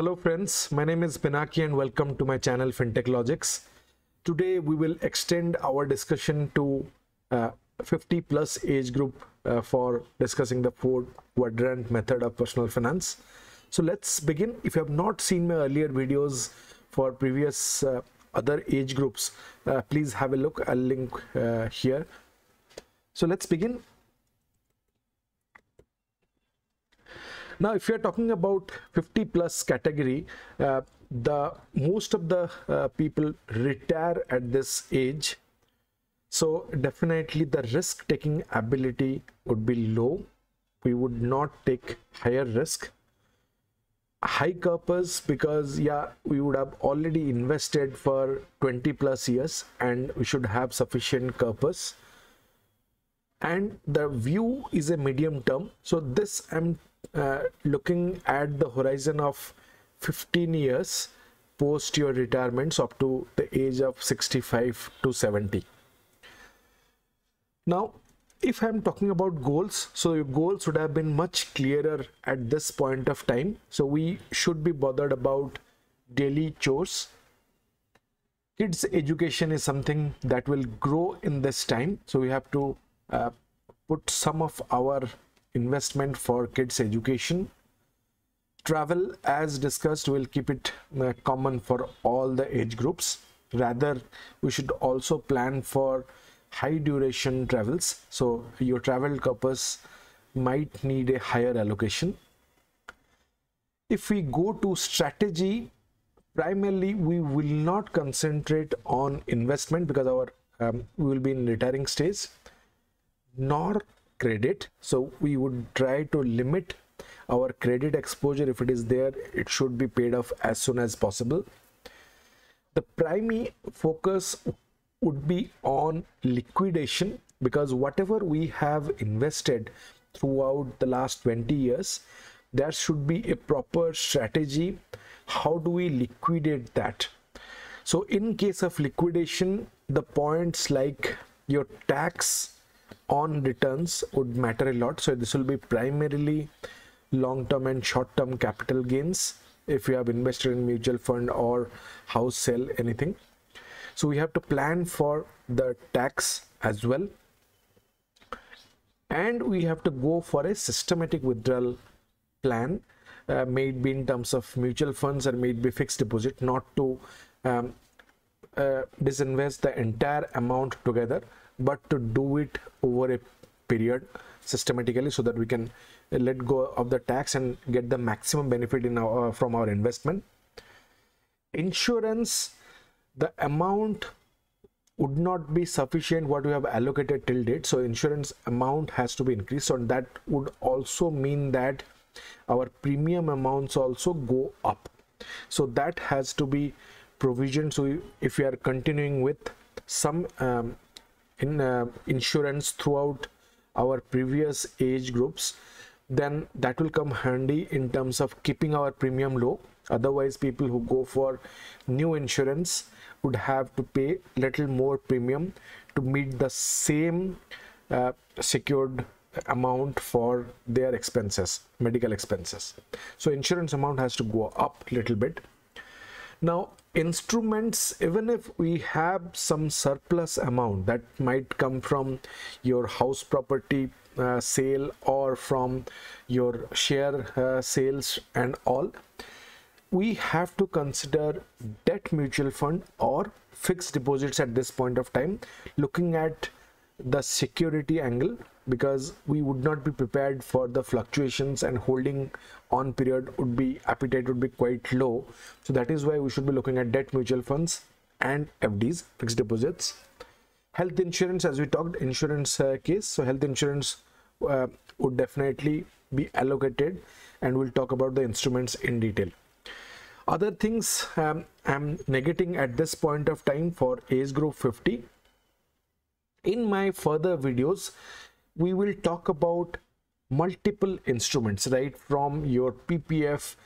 Hello friends, my name is Pinaki and welcome to my channel FinTech Logics. Today we will extend our discussion to 50 plus age group for discussing the 4 quadrant method of personal finance. So let's begin. If you have not seen my earlier videos for previous other age groups, please have a look. I'll link here. So let's begin. Now, if you're talking about 50 plus category, the most of the people retire at this age. So definitely the risk taking ability would be low. We would not take higher risk. High corpus because we would have already invested for 20 plus years and we should have sufficient corpus. And the view is a medium term. So this I'm looking at the horizon of 15 years post your retirements up to the age of 65 to 70. Now, if I'm talking about goals, so your goals would have been much clearer at this point of time. So we should be bothered about daily chores. Kids' education is something that will grow in this time. So we have to put some of our investment for kids' education. Travel, as discussed, will keep it common for all the age groups. Rather, we should also plan for high duration travels. So your travel corpus might need a higher allocation. If we go to strategy, primarily we will not concentrate on investment because our we will be in retiring stage, nor credit. So we would try to limit our credit exposure. If it is there, it should be paid off as soon as possible. The primary focus would be on liquidation because whatever we have invested throughout the last 20 years, there should be a proper strategy. How do we liquidate that? So in case of liquidation, the points like your tax on returns would matter a lot. So this will be primarily long-term and short-term capital gains if you have invested in mutual fund or house sale, anything. So we have to plan for the tax as well. And we have to go for a systematic withdrawal plan, may it be in terms of mutual funds or may it be fixed deposit, not to disinvest the entire amount together, but to do it over a period systematically so that we can let go of the tax and get the maximum benefit in our, from our investment. Insurance, the amount would not be sufficient what we have allocated till date. So insurance amount has to be increased. So that would also mean that our premium amounts also go up. So that has to be provisioned. So if we are continuing with some insurance throughout our previous age groups, then that will come handy in terms of keeping our premium low. Otherwise, people who go for new insurance would have to pay little more premium to meet the same secured amount for their expenses, medical expenses. So insurance amount has to go up a little bit. Now, instruments, even if we have some surplus amount that might come from your house property sale or from your share sales and all, we have to consider debt mutual fund or fixed deposits at this point of time, looking at the security angle, because we would not be prepared for the fluctuations and holding on period would be, appetite would be quite low. So that is why we should be looking at debt mutual funds and FDs, fixed deposits. Health insurance, as we talked, insurance case. So health insurance would definitely be allocated, and we'll talk about the instruments in detail. Other things I'm negating at this point of time for age group 50. In my further videos, we will talk about multiple instruments, right from your PPF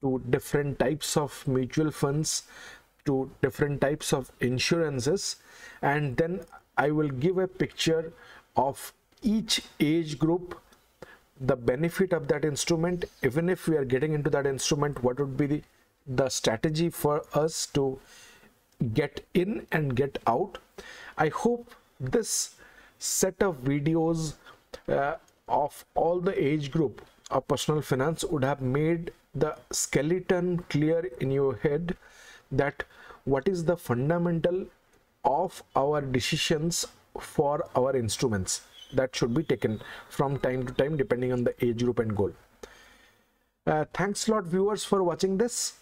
to different types of mutual funds to different types of insurances, and then I will give a picture of each age group, the benefit of that instrument. Even if we are getting into that instrument, what would be the the strategy for us to get in and get out. I hope this set of videos of all the age group of personal finance would have made the skeleton clear in your head, that what is the fundamental of our decisions for our instruments that should be taken from time to time depending on the age group and goal. Thanks a lot viewers for watching this.